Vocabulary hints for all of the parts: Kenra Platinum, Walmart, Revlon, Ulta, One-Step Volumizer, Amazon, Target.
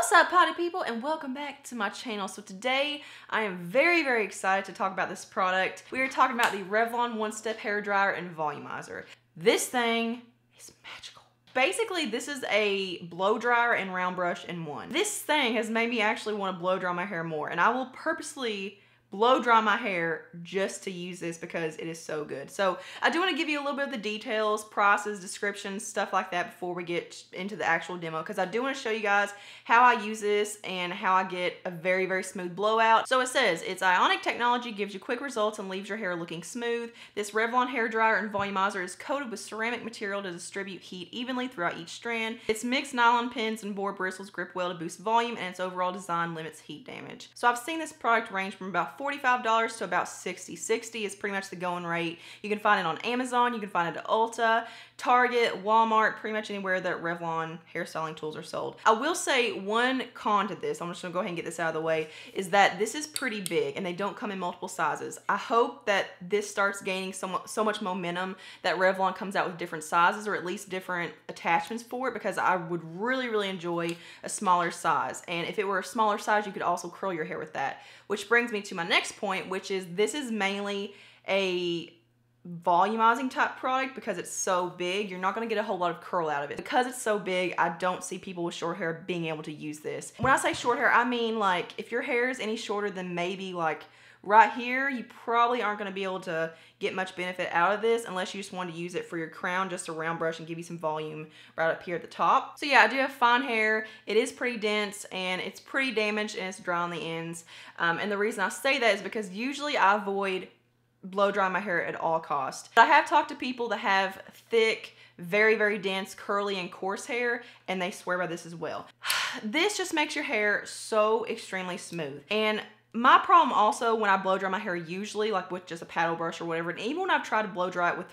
What's up, potty people, and welcome back to my channel. So today I am very excited to talk about this product. We are talking about the Revlon one-step hair dryer and volumizer. This thing is magical. Basically, this is a blow dryer and round brush in one. This thing has made me actually want to blow dry my hair more, and I will purposely blow dry my hair just to use this because it is so good. So I do want to give you a little bit of the details, prices, descriptions, stuff like that before we get into the actual demo, because I do want to show you guys how I use this and how I get a very smooth blowout. So it says it's ionic technology, gives you quick results and leaves your hair looking smooth. This Revlon hair dryer and volumizer is coated with ceramic material to distribute heat evenly throughout each strand. It's mixed nylon pins and boar bristles grip well to boost volume, and its overall design limits heat damage. So I've seen this product range from about $45 to about $60 is pretty much the going rate. You can find it on Amazon, you can find it at Ulta, Target, Walmart, pretty much anywhere that Revlon hairstyling tools are sold. I will say one con to this, I'm just gonna go ahead and get this out of the way, is that this is pretty big and they don't come in multiple sizes. I hope that this starts gaining so much momentum that Revlon comes out with different sizes, or at least different attachments for it, because I would really enjoy a smaller size. And if it were a smaller size, you could also curl your hair with that, which brings me to my next point, which is this is mainly a volumizing type product because it's so big. You're not going to get a whole lot of curl out of it because it's so big. I don't see people with short hair being able to use this. When I say short hair, I mean like if your hair is any shorter than maybe like right here, you probably aren't going to be able to get much benefit out of this unless you just want to use it for your crown, just a round brush, and give you some volume right up here at the top. So yeah, I do have fine hair. It is pretty dense and it's pretty damaged and it's dry on the ends. And the reason I say that is because usually I avoid blow dry my hair at all costs. I have talked to people that have thick, very dense, curly, and coarse hair, and they swear by this as well. This just makes your hair so extremely smooth. And my problem also when I blow dry my hair, usually like with just a paddle brush or whatever, and even when I've tried to blow dry it with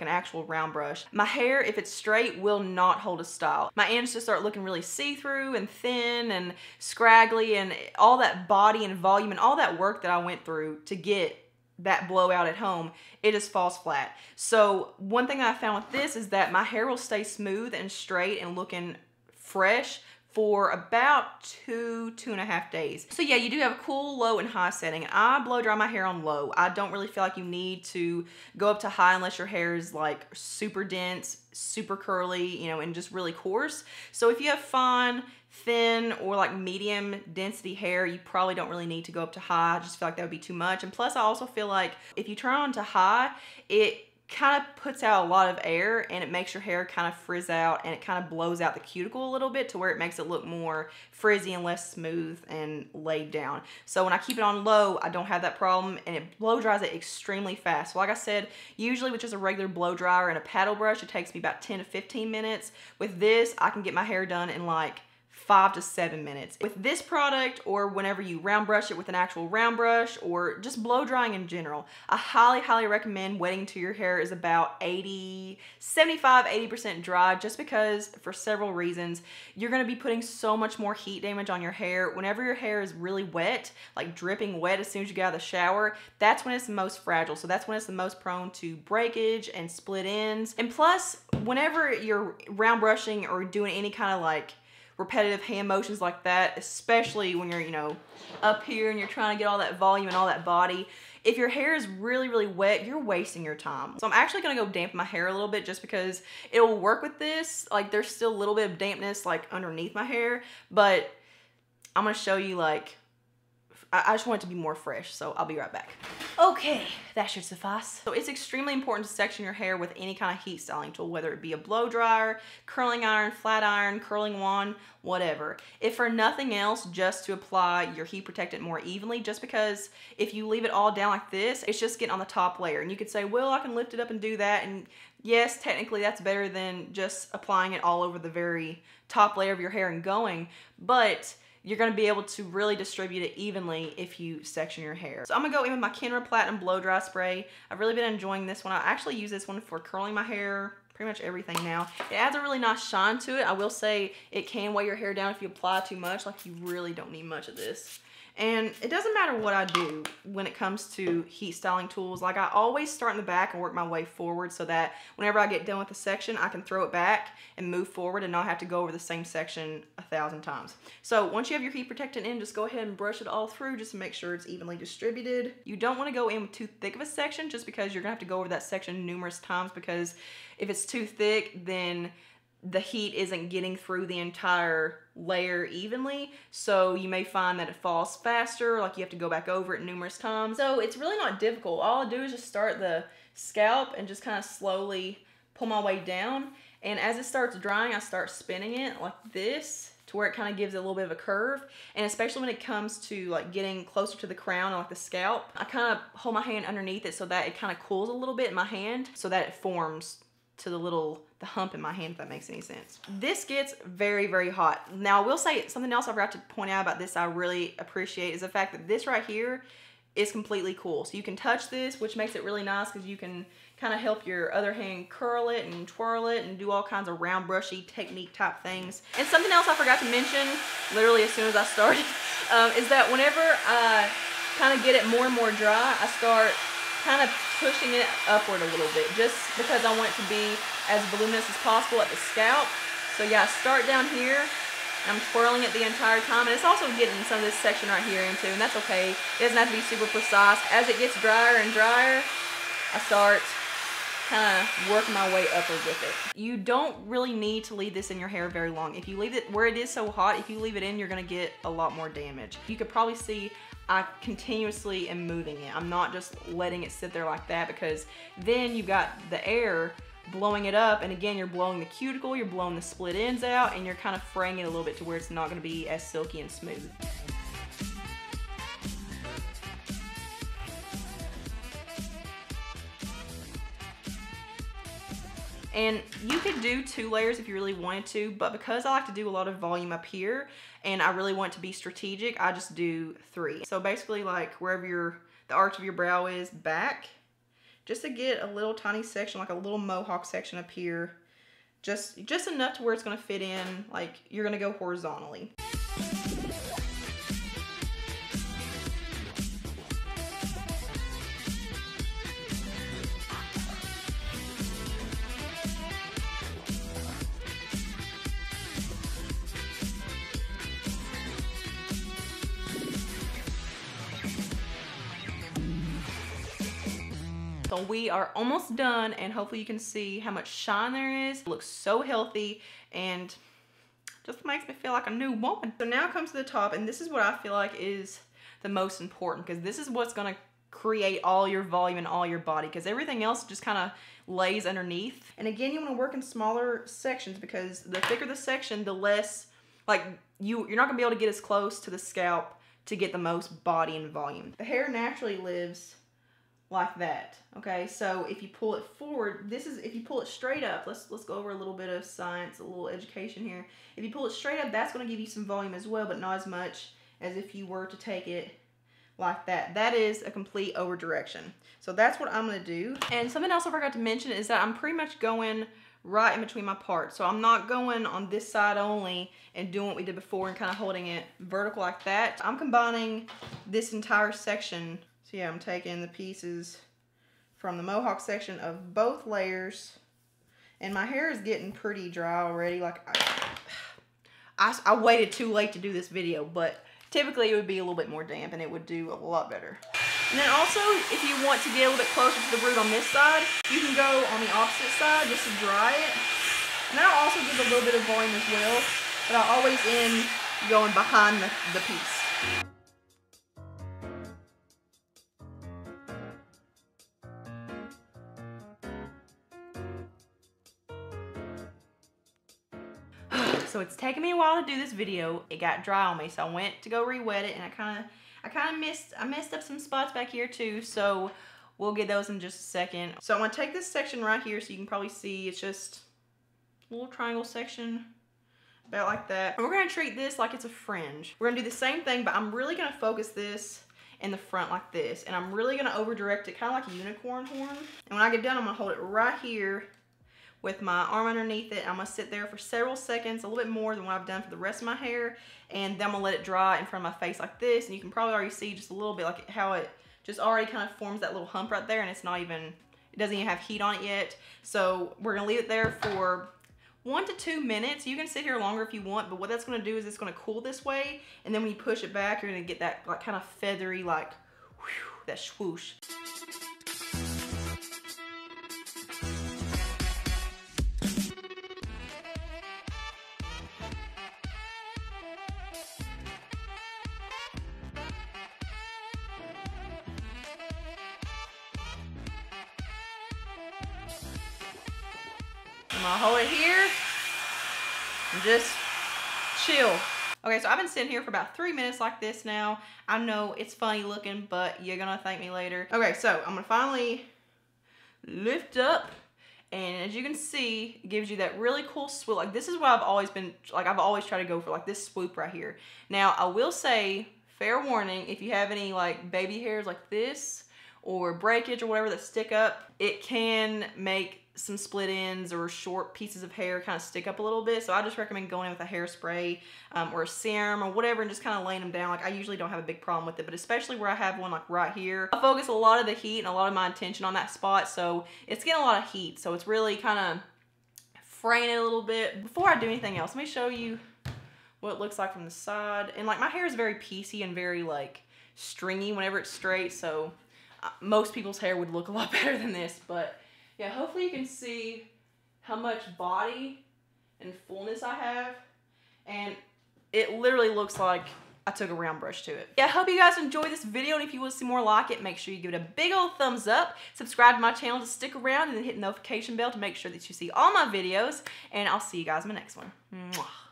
an actual round brush, my hair, if it's straight, will not hold a style. My ends just start looking really see-through and thin and scraggly, and all that body and volume and all that work that I went through to get that blowout at home, it just falls flat. So one thing I found with this is that my hair will stay smooth and straight and looking fresh for about two and a half days. So yeah, you do have a cool low and high setting. I blow dry my hair on low. I don't really feel like you need to go up to high unless your hair is like super dense, super curly, you know, and just really coarse. So if you have fine, thin, or like medium density hair, you probably don't really need to go up to high. I just feel like that would be too much. And plus I also feel like if you turn on to high, it kind of puts out a lot of air and it makes your hair kind of frizz out, and it kind of blows out the cuticle a little bit to where it makes it look more frizzy and less smooth and laid down. So when I keep it on low, I don't have that problem, and it blow dries it extremely fast. So like I said, usually with just a regular blow dryer and a paddle brush, it takes me about 10 to 15 minutes. With this, I can get my hair done in like 5 to 7 minutes. With this product, or whenever you round brush it with an actual round brush, or just blow drying in general, I highly recommend waiting until your hair is about 75–80% dry, just because for several reasons. You're gonna be putting so much more heat damage on your hair. Whenever your hair is really wet, like dripping wet as soon as you get out of the shower, that's when it's the most fragile. So that's when it's the most prone to breakage and split ends. And plus, whenever you're round brushing or doing any kind of like repetitive hand motions like that, especially when you're, you know, up here and you're trying to get all that volume and all that body, if your hair is really wet, you're wasting your time. So I'm actually gonna go dampen my hair a little bit just because it will work with this. Like there's still a little bit of dampness like underneath my hair, but I'm gonna show you like, I just want it to be more fresh, so I'll be right back. Okay, that should suffice. So it's extremely important to section your hair with any kind of heat styling tool, whether it be a blow dryer, curling iron, flat iron, curling wand, whatever. If for nothing else, just to apply your heat protectant more evenly, just because if you leave it all down like this, it's just getting on the top layer. And you could say, well, I can lift it up and do that, and yes, technically that's better than just applying it all over the very top layer of your hair and going, but you're gonna be able to really distribute it evenly if you section your hair. So I'm gonna go in with my Kenra Platinum Blow Dry Spray. I've really been enjoying this one. I actually use this one for curling my hair, pretty much everything now. It adds a really nice shine to it. I will say it can weigh your hair down if you apply too much, like you really don't need much of this. And it doesn't matter what I do when it comes to heat styling tools. Like, I always start in the back and work my way forward so that whenever I get done with a section, I can throw it back and move forward and not have to go over the same section 1,000 times. So once you have your heat protectant in, just go ahead and brush it all through just to make sure it's evenly distributed. You don't want to go in with too thick of a section, just because you're gonna have to go over that section numerous times, because if it's too thick, then the heat isn't getting through the entire layer evenly, so you may find that it falls faster, like you have to go back over it numerous times. So it's really not difficult. All I do is just start the scalp and just kind of slowly pull my way down, and as it starts drying, I start spinning it like this to where it kind of gives it a little bit of a curve. And especially when it comes to like getting closer to the crown or like the scalp, I kind of hold my hand underneath it so that it kind of cools a little bit in my hand so that it forms to the hump in my hand, if that makes any sense. This gets very, very hot. Now, I will say something else I forgot to point out about this I really appreciate is the fact that this right here is completely cool. So you can touch this, which makes it really nice because you can kind of help your other hand curl it and twirl it and do all kinds of round brushy technique type things. And something else I forgot to mention, literally as soon as I started, is that whenever I kind of get it more and more dry, I start kind of pushing it upward a little bit, just because I want it to be as voluminous as possible at the scalp. So yeah, I start down here, and I'm twirling it the entire time, and it's also getting some of this section right here into, and that's okay. It doesn't have to be super precise. As it gets drier and drier, I start kind of working my way upward with it. You don't really need to leave this in your hair very long. If you leave it where it is so hot, if you leave it in, you're gonna get a lot more damage. You could probably see I continuously am moving it. I'm not just letting it sit there like that, because then you've got the air blowing it up, and again, you're blowing the cuticle, you're blowing the split ends out, and you're kind of fraying it a little bit to where it's not gonna be as silky and smooth. And you could do 2 layers if you really wanted to, but because I like to do a lot of volume up here and I really want it to be strategic, I just do 3. So basically, like wherever the arch of your brow is back, just to get a little tiny section, like a little mohawk section up here, just enough to where it's gonna fit in, like you're gonna go horizontally. So we are almost done, and hopefully you can see how much shine there is. It looks so healthy and just makes me feel like a new woman. So now it comes to the top, and this is what I feel like is the most important, because this is what's gonna create all your volume and all your body, because everything else just kind of lays underneath. And again, you wanna work in smaller sections, because the thicker the section, the less, like you're not gonna be able to get as close to the scalp to get the most body and volume. The hair naturally lives like that, okay? So if you pull it forward, this is, if you pull it straight up, let's go over a little bit of science, a little education here. If you pull it straight up, that's gonna give you some volume as well, but not as much as if you were to take it like that. That is a complete over direction. So that's what I'm gonna do. And something else I forgot to mention is that I'm pretty much going right in between my parts. So I'm not going on this side only and doing what we did before and kind of holding it vertical like that. I'm combining this entire section. So yeah, I'm taking the pieces from the mohawk section of both layers, and my hair is getting pretty dry already. Like I waited too late to do this video, but typically it would be a little bit more damp and it would do a lot better. And then also, if you want to get a little bit closer to the root on this side, you can go on the opposite side just to dry it. And that'll also give a little bit of volume as well, but I always end going behind the piece. So it's taken me a while to do this video. It got dry on me, so I went to go re-wet it, and I messed up some spots back here too, so we'll get those in just a second. So I'm gonna take this section right here, so you can probably see it's just a little triangle section, about like that. And we're gonna treat this like it's a fringe. We're gonna do the same thing, but I'm really gonna focus this in the front like this, and I'm really gonna over direct it, kind of like a unicorn horn. And when I get done, I'm gonna hold it right here with my arm underneath it. I'm gonna sit there for several seconds, a little bit more than what I've done for the rest of my hair, and then I'm gonna let it dry in front of my face like this. And you can probably already see just a little bit like how it just already kind of forms that little hump right there, and it's not even, it doesn't even have heat on it yet. So we're gonna leave it there for 1 to 2 minutes. You can sit here longer if you want, but what that's gonna do is it's gonna cool this way, and then when you push it back, you're gonna get that like kind of feathery, like whew, that swoosh. I'm gonna hold it here and just chill. Okay, so I've been sitting here for about 3 minutes like this now. I know it's funny looking, but you're gonna thank me later. Okay, so I'm gonna finally lift up, and as you can see, it gives you that really cool swoop. Like, this is what I've always been, like, I've always tried to go for, like, this swoop right here. Now, I will say, fair warning, if you have any, like, baby hairs like this or breakage or whatever that stick up, it can make some split ends or short pieces of hair kind of stick up a little bit. So I just recommend going in with a hairspray or a serum or whatever and just kind of laying them down. Like, I usually don't have a big problem with it, but especially where I have one like right here, I focus a lot of the heat and a lot of my attention on that spot. So it's getting a lot of heat. So it's really kind of fraying it a little bit. Before I do anything else, let me show you what it looks like from the side. And like, my hair is very piecey and very like stringy whenever it's straight. So most people's hair would look a lot better than this, but yeah, hopefully you can see how much body and fullness I have. And it literally looks like I took a round brush to it. Yeah, I hope you guys enjoyed this video. And if you want to see more like it, make sure you give it a big old thumbs up. Subscribe to my channel to stick around, and then hit the notification bell to make sure that you see all my videos. And I'll see you guys in my next one. Mwah.